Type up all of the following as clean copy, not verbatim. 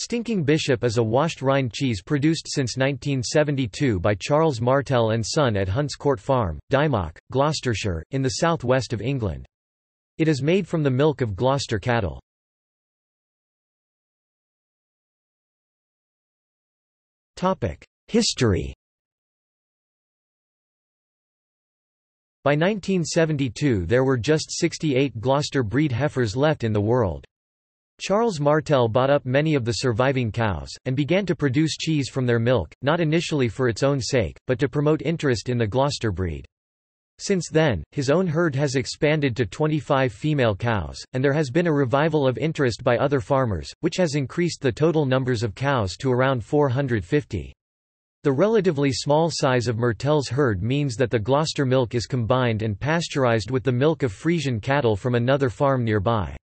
Stinking Bishop is a washed rind cheese produced since 1972 by Charles Martell and Son at Hunts Court Farm, Dymock, Gloucestershire, in the southwest of England. It is made from the milk of Gloucester cattle. History. By 1972 there were just 68 Gloucester breed heifers left in the world. Charles Martell bought up many of the surviving cows, and began to produce cheese from their milk, not initially for its own sake, but to promote interest in the Gloucester breed. Since then, his own herd has expanded to 25 female cows, and there has been a revival of interest by other farmers, which has increased the total numbers of cows to around 450. The relatively small size of Martell's herd means that the Gloucester milk is combined and pasteurized with the milk of Frisian cattle from another farm nearby.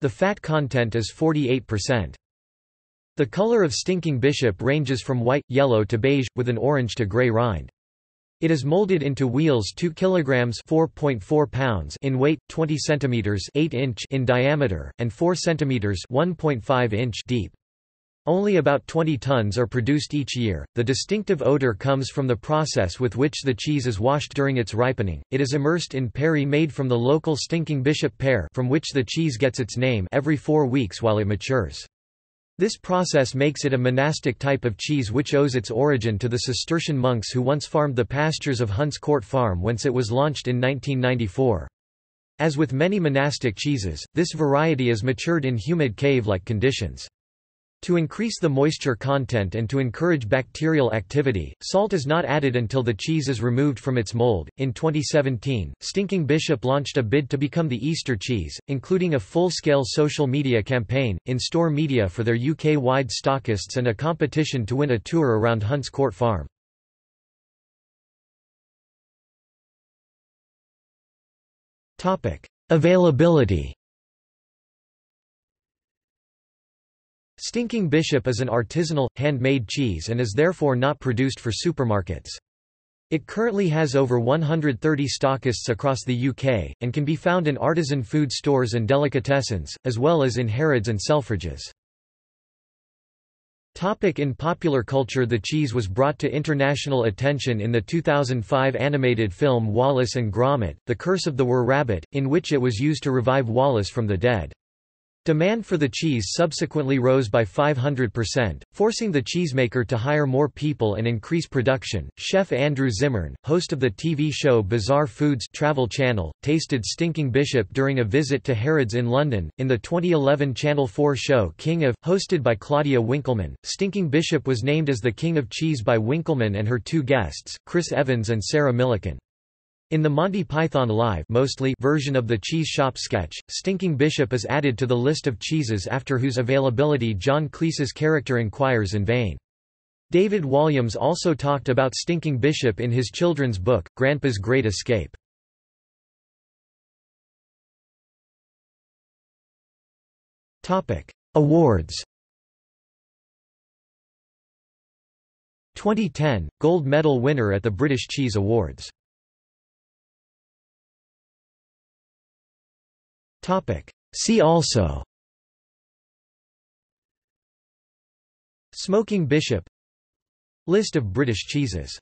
The fat content is 48%. The color of Stinking Bishop ranges from white, yellow to beige, with an orange to grey rind. It is molded into wheels 2 kg (4.4 pounds) in weight, 20 cm (8 inch) in diameter, and 4 cm (1.5 inch) deep. Only about 20 tons are produced each year. The distinctive odor comes from the process with which the cheese is washed during its ripening. It is immersed in perry made from the local Stinking Bishop pear, from which the cheese gets its name, every 4 weeks while it matures. This process makes it a monastic type of cheese which owes its origin to the Cistercian monks who once farmed the pastures of Hunts Court Farm, whence it was launched in 1994. As with many monastic cheeses, this variety is matured in humid cave-like conditions. To increase the moisture content and to encourage bacterial activity, salt is not added until the cheese is removed from its mold. In 2017, Stinking Bishop launched a bid to become the Easter cheese, including a full-scale social media campaign, in-store media for their UK-wide stockists, and a competition to win a tour around Hunts Court Farm. Topic: Availability. Stinking Bishop is an artisanal, handmade cheese and is therefore not produced for supermarkets. It currently has over 130 stockists across the UK, and can be found in artisan food stores and delicatessens, as well as in Harrods and Selfridges. In popular culture, the cheese was brought to international attention in the 2005 animated film Wallace and Gromit: The Curse of the Were-Rabbit, in which it was used to revive Wallace from the dead. Demand for the cheese subsequently rose by 500%, forcing the cheesemaker to hire more people and increase production. Chef Andrew Zimmern, host of the TV show Bizarre Foods Travel Channel, tasted Stinking Bishop during a visit to Harrods in London. In the 2011 Channel 4 show King of, hosted by Claudia Winkleman, Stinking Bishop was named as the King of Cheese by Winkleman and her two guests, Chris Evans and Sarah Millican. In the Monty Python Live mostly version of the cheese shop sketch, Stinking Bishop is added to the list of cheeses after whose availability John Cleese's character inquires in vain. David Walliams also talked about Stinking Bishop in his children's book, Grandpa's Great Escape. Awards. 2010, Gold Medal winner at the British Cheese Awards. See also: Smoking Bishop, List of British cheeses.